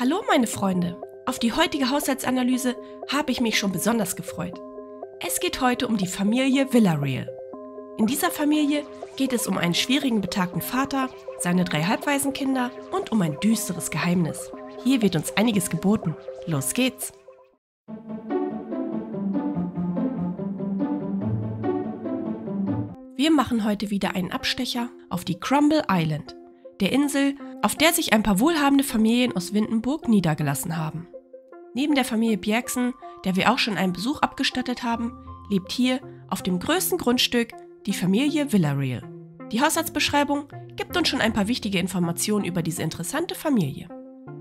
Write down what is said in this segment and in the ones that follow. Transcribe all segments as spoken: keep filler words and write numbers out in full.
Hallo meine Freunde, auf die heutige Haushaltsanalyse habe ich mich schon besonders gefreut. Es geht heute um die Familie Villarreal. In dieser Familie geht es um einen schwierigen betagten Vater, seine drei Halbwaisenkinder und um ein düsteres Geheimnis. Hier wird uns einiges geboten. Los geht's! Wir machen heute wieder einen Abstecher auf die Crumble Island, der Insel, auf der sich ein paar wohlhabende Familien aus Windenburg niedergelassen haben. Neben der Familie Bjergsen, der wir auch schon einen Besuch abgestattet haben, lebt hier auf dem größten Grundstück die Familie Villarreal. Die Haushaltsbeschreibung gibt uns schon ein paar wichtige Informationen über diese interessante Familie.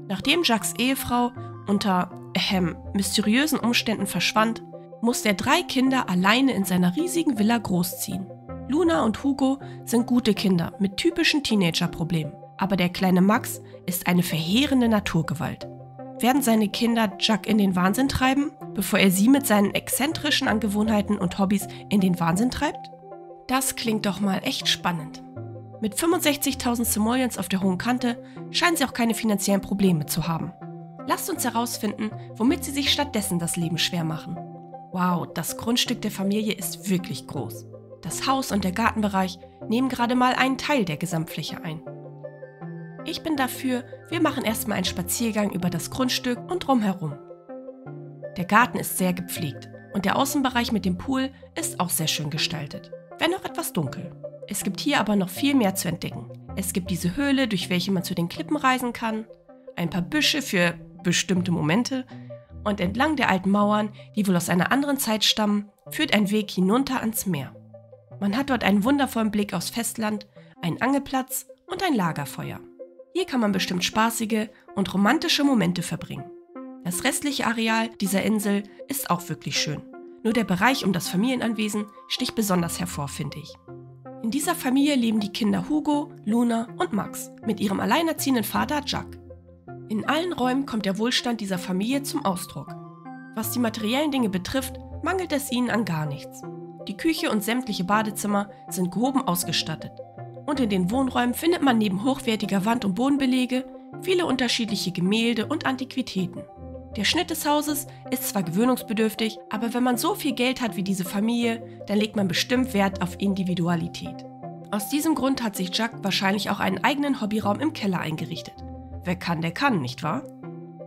Nachdem Jacques' Ehefrau unter äh, mysteriösen Umständen verschwand, musste er drei Kinder alleine in seiner riesigen Villa großziehen. Luna und Hugo sind gute Kinder mit typischen Teenager-Problemen. Aber der kleine Max ist eine verheerende Naturgewalt. Werden seine Kinder Jack in den Wahnsinn treiben, bevor er sie mit seinen exzentrischen Angewohnheiten und Hobbys in den Wahnsinn treibt? Das klingt doch mal echt spannend. Mit fünfundsechzigtausend Simoleons auf der hohen Kante scheinen sie auch keine finanziellen Probleme zu haben. Lasst uns herausfinden, womit sie sich stattdessen das Leben schwer machen. Wow, das Grundstück der Familie ist wirklich groß. Das Haus und der Gartenbereich nehmen gerade mal einen Teil der Gesamtfläche ein. Ich bin dafür, wir machen erstmal einen Spaziergang über das Grundstück und drumherum. Der Garten ist sehr gepflegt und der Außenbereich mit dem Pool ist auch sehr schön gestaltet, wenn auch etwas dunkel. Es gibt hier aber noch viel mehr zu entdecken. Es gibt diese Höhle, durch welche man zu den Klippen reisen kann, ein paar Büsche für bestimmte Momente und entlang der alten Mauern, die wohl aus einer anderen Zeit stammen, führt ein Weg hinunter ans Meer. Man hat dort einen wundervollen Blick aufs Festland, einen Angelplatz und ein Lagerfeuer. Hier kann man bestimmt spaßige und romantische Momente verbringen. Das restliche Areal dieser Insel ist auch wirklich schön. Nur der Bereich um das Familienanwesen sticht besonders hervor, finde ich. In dieser Familie leben die Kinder Hugo, Luna und Max mit ihrem alleinerziehenden Vater Jack. In allen Räumen kommt der Wohlstand dieser Familie zum Ausdruck. Was die materiellen Dinge betrifft, mangelt es ihnen an gar nichts. Die Küche und sämtliche Badezimmer sind gehoben ausgestattet. Und in den Wohnräumen findet man neben hochwertiger Wand- und Bodenbelege viele unterschiedliche Gemälde und Antiquitäten. Der Schnitt des Hauses ist zwar gewöhnungsbedürftig, aber wenn man so viel Geld hat wie diese Familie, dann legt man bestimmt Wert auf Individualität. Aus diesem Grund hat sich Jack wahrscheinlich auch einen eigenen Hobbyraum im Keller eingerichtet. Wer kann, der kann, nicht wahr?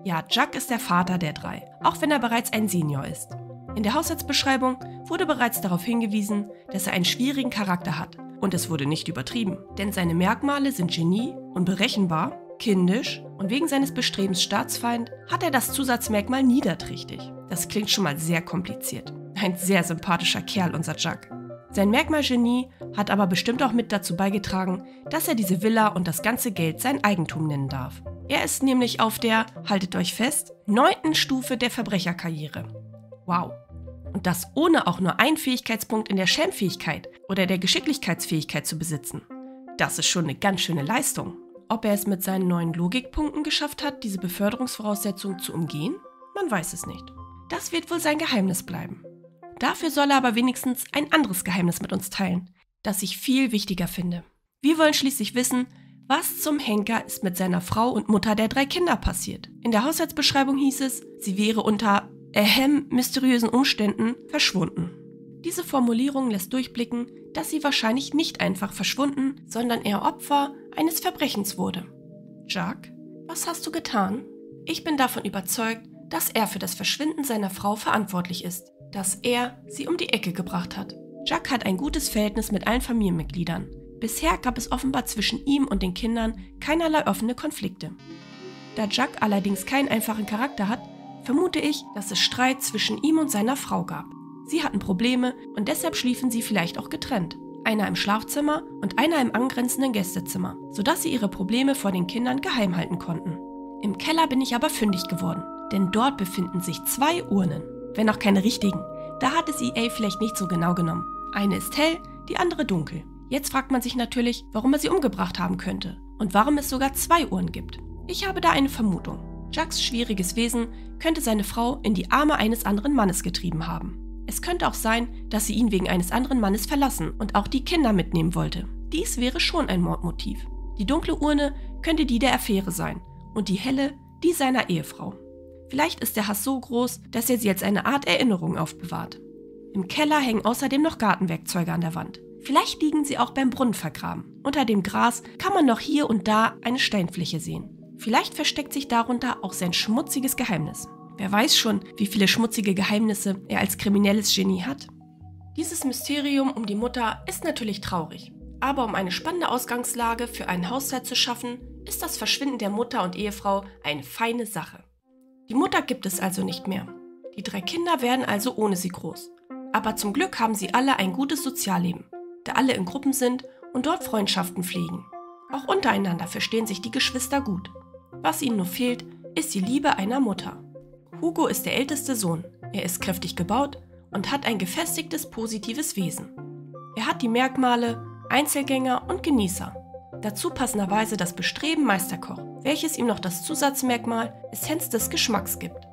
Ja, Jack ist der Vater der drei, auch wenn er bereits ein Senior ist. In der Haushaltsbeschreibung wurde bereits darauf hingewiesen, dass er einen schwierigen Charakter hat. Und es wurde nicht übertrieben, denn seine Merkmale sind Genie, unberechenbar, kindisch und wegen seines Bestrebens Staatsfeind hat er das Zusatzmerkmal niederträchtig. Das klingt schon mal sehr kompliziert. Ein sehr sympathischer Kerl, unser Jack. Sein Merkmal Genie hat aber bestimmt auch mit dazu beigetragen, dass er diese Villa und das ganze Geld sein Eigentum nennen darf. Er ist nämlich auf der, haltet euch fest, neunten Stufe der Verbrecherkarriere. Wow. Und das ohne auch nur einen Fähigkeitspunkt in der Schelmfähigkeit oder der Geschicklichkeitsfähigkeit zu besitzen. Das ist schon eine ganz schöne Leistung. Ob er es mit seinen neuen Logikpunkten geschafft hat, diese Beförderungsvoraussetzung zu umgehen? Man weiß es nicht. Das wird wohl sein Geheimnis bleiben. Dafür soll er aber wenigstens ein anderes Geheimnis mit uns teilen, das ich viel wichtiger finde. Wir wollen schließlich wissen, was zum Henker ist mit seiner Frau und Mutter der drei Kinder passiert. In der Haushaltsbeschreibung hieß es, sie wäre unter Ehem, mysteriösen Umständen verschwunden. Diese Formulierung lässt durchblicken, dass sie wahrscheinlich nicht einfach verschwunden, sondern eher Opfer eines Verbrechens wurde. Jack, was hast du getan? Ich bin davon überzeugt, dass er für das Verschwinden seiner Frau verantwortlich ist, dass er sie um die Ecke gebracht hat. Jack hat ein gutes Verhältnis mit allen Familienmitgliedern. Bisher gab es offenbar zwischen ihm und den Kindern keinerlei offene Konflikte. Da Jack allerdings keinen einfachen Charakter hat, vermute ich, dass es Streit zwischen ihm und seiner Frau gab. Sie hatten Probleme und deshalb schliefen sie vielleicht auch getrennt. Einer im Schlafzimmer und einer im angrenzenden Gästezimmer, sodass sie ihre Probleme vor den Kindern geheim halten konnten. Im Keller bin ich aber fündig geworden, denn dort befinden sich zwei Urnen. Wenn auch keine richtigen, da hat es E A vielleicht nicht so genau genommen. Eine ist hell, die andere dunkel. Jetzt fragt man sich natürlich, warum er sie umgebracht haben könnte und warum es sogar zwei Urnen gibt. Ich habe da eine Vermutung. Jacks schwieriges Wesen könnte seine Frau in die Arme eines anderen Mannes getrieben haben. Es könnte auch sein, dass sie ihn wegen eines anderen Mannes verlassen und auch die Kinder mitnehmen wollte. Dies wäre schon ein Mordmotiv. Die dunkle Urne könnte die der Affäre sein und die helle die seiner Ehefrau. Vielleicht ist der Hass so groß, dass er sie als eine Art Erinnerung aufbewahrt. Im Keller hängen außerdem noch Gartenwerkzeuge an der Wand. Vielleicht liegen sie auch beim Brunnen vergraben. Unter dem Gras kann man noch hier und da eine Steinfläche sehen. Vielleicht versteckt sich darunter auch sein schmutziges Geheimnis. Wer weiß schon, wie viele schmutzige Geheimnisse er als kriminelles Genie hat. Dieses Mysterium um die Mutter ist natürlich traurig. Aber um eine spannende Ausgangslage für einen Haushalt zu schaffen, ist das Verschwinden der Mutter und Ehefrau eine feine Sache. Die Mutter gibt es also nicht mehr. Die drei Kinder werden also ohne sie groß. Aber zum Glück haben sie alle ein gutes Sozialleben, da alle in Gruppen sind und dort Freundschaften pflegen. Auch untereinander verstehen sich die Geschwister gut. Was ihnen nur fehlt, ist die Liebe einer Mutter. Hugo ist der älteste Sohn. Er ist kräftig gebaut und hat ein gefestigtes, positives Wesen. Er hat die Merkmale Einzelgänger und Genießer. Dazu passenderweise das Bestreben Meisterkoch, welches ihm noch das Zusatzmerkmal Essenz des Geschmacks gibt.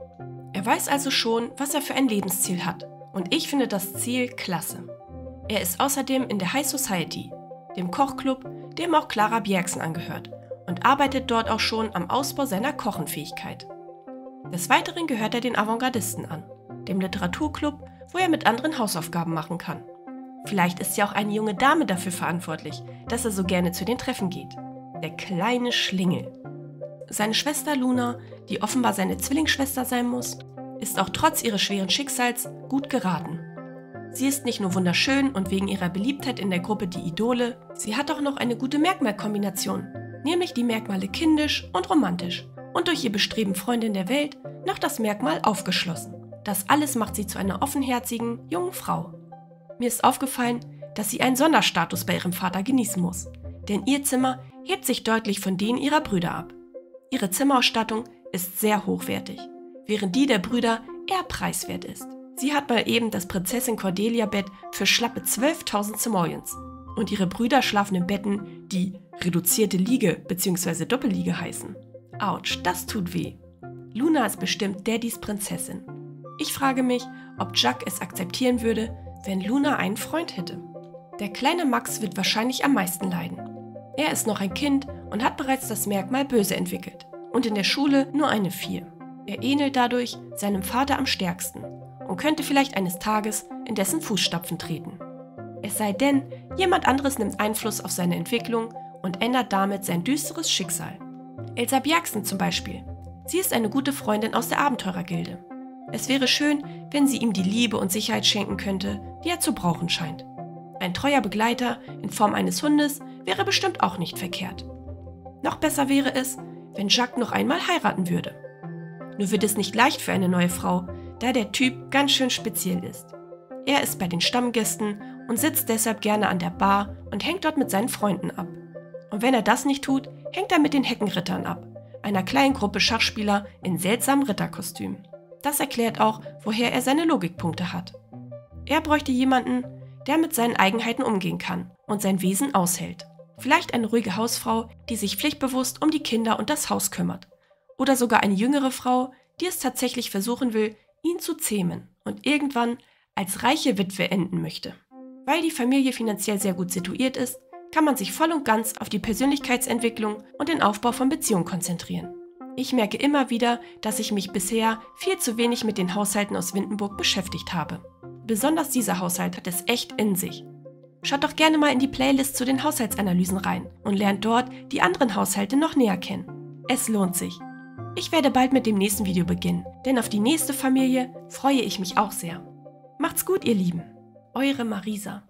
Er weiß also schon, was er für ein Lebensziel hat. Und ich finde das Ziel klasse. Er ist außerdem in der High Society, dem Kochclub, dem auch Clara Bjergsen angehört, und arbeitet dort auch schon am Ausbau seiner Kochenfähigkeit. Des Weiteren gehört er den Avantgardisten an, dem Literaturclub, wo er mit anderen Hausaufgaben machen kann. Vielleicht ist ja auch eine junge Dame dafür verantwortlich, dass er so gerne zu den Treffen geht. Der kleine Schlingel. Seine Schwester Luna, die offenbar seine Zwillingsschwester sein muss, ist auch trotz ihres schweren Schicksals gut geraten. Sie ist nicht nur wunderschön und wegen ihrer Beliebtheit in der Gruppe die Idole, sie hat auch noch eine gute Merkmalkombination, nämlich die Merkmale kindisch und romantisch und durch ihr Bestreben Freundin der Welt noch das Merkmal aufgeschlossen. Das alles macht sie zu einer offenherzigen, jungen Frau. Mir ist aufgefallen, dass sie einen Sonderstatus bei ihrem Vater genießen muss, denn ihr Zimmer hebt sich deutlich von denen ihrer Brüder ab. Ihre Zimmerausstattung ist sehr hochwertig, während die der Brüder eher preiswert ist. Sie hat mal eben das Prinzessin Cordelia Bett für schlappe zwölftausend Simoleons und ihre Brüder schlafen in Betten, die reduzierte Liege bzw. Doppelliege heißen. Autsch, das tut weh. Luna ist bestimmt Daddys Prinzessin. Ich frage mich, ob Jack es akzeptieren würde, wenn Luna einen Freund hätte. Der kleine Max wird wahrscheinlich am meisten leiden. Er ist noch ein Kind und hat bereits das Merkmal böse entwickelt und in der Schule nur eine vier. Er ähnelt dadurch seinem Vater am stärksten und könnte vielleicht eines Tages in dessen Fußstapfen treten. Es sei denn, jemand anderes nimmt Einfluss auf seine Entwicklung und ändert damit sein düsteres Schicksal. Elsa Björksen zum Beispiel. Sie ist eine gute Freundin aus der Abenteurergilde. Es wäre schön, wenn sie ihm die Liebe und Sicherheit schenken könnte, die er zu brauchen scheint. Ein treuer Begleiter in Form eines Hundes wäre bestimmt auch nicht verkehrt. Noch besser wäre es, wenn Jacques noch einmal heiraten würde. Nur wird es nicht leicht für eine neue Frau, da der Typ ganz schön speziell ist. Er ist bei den Stammgästen und sitzt deshalb gerne an der Bar und hängt dort mit seinen Freunden ab. Und wenn er das nicht tut, hängt er mit den Heckenrittern ab, einer kleinen Gruppe Schachspieler in seltsamen Ritterkostümen. Das erklärt auch, woher er seine Logikpunkte hat. Er bräuchte jemanden, der mit seinen Eigenheiten umgehen kann und sein Wesen aushält. Vielleicht eine ruhige Hausfrau, die sich pflichtbewusst um die Kinder und das Haus kümmert. Oder sogar eine jüngere Frau, die es tatsächlich versuchen will, ihn zu zähmen und irgendwann als reiche Witwe enden möchte. Weil die Familie finanziell sehr gut situiert ist, kann man sich voll und ganz auf die Persönlichkeitsentwicklung und den Aufbau von Beziehungen konzentrieren. Ich merke immer wieder, dass ich mich bisher viel zu wenig mit den Haushalten aus Windenburg beschäftigt habe. Besonders dieser Haushalt hat es echt in sich. Schaut doch gerne mal in die Playlist zu den Haushaltsanalysen rein und lernt dort die anderen Haushalte noch näher kennen. Es lohnt sich. Ich werde bald mit dem nächsten Video beginnen, denn auf die nächste Familie freue ich mich auch sehr. Macht's gut, ihr Lieben. Eure Marisa.